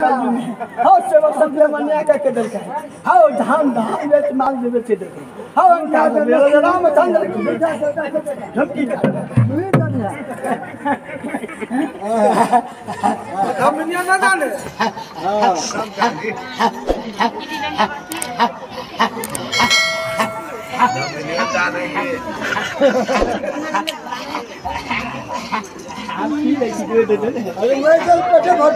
हाँ सेवा संतले मन्या का के दरकार हाँ धान धान बेच माल देवे से दरकार हाँ अंका दरकार राम चंद्र की धमकी का नहीं जानिया हम मन्या ना जाने हाँ मन्या जाने आप ही लेके दे दे दे अरे मैं चल पटे भर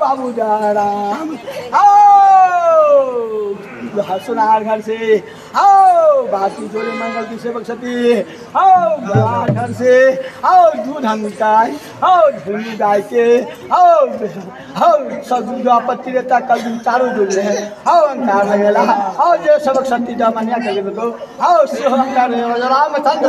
बाबू राम आओ सुनार घर से आओ बाकी जोड़े मंगल की सेवक सती आओ घर से आओ दूध हंगाई आओ धूनी गाय के आओ आओ सदू जो आपत्ति रहता कल चारों जुड़ रहे आओ अंकार लगेला आओ जो सेवक सती जा मनिया के बताओ आओ सो अंकार राम चंद्र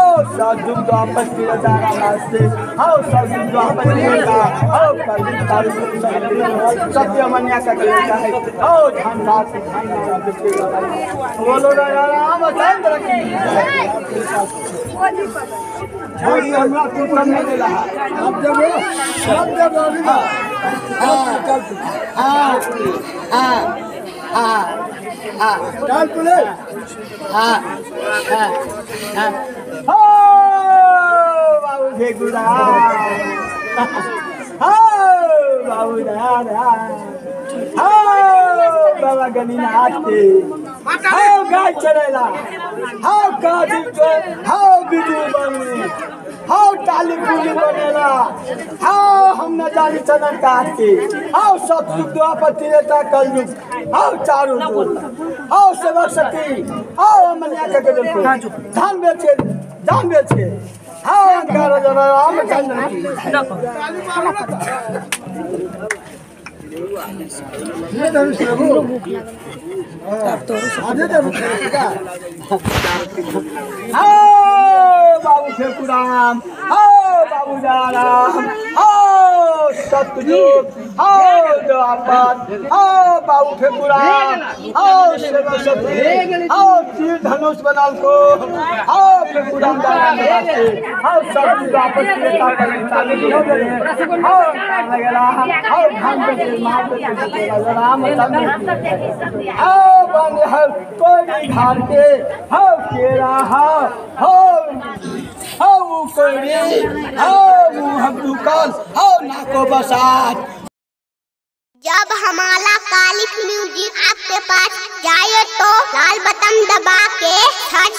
हमारा कालिक म्यूजिक आपके पास जाए तो लाल बटन दबा के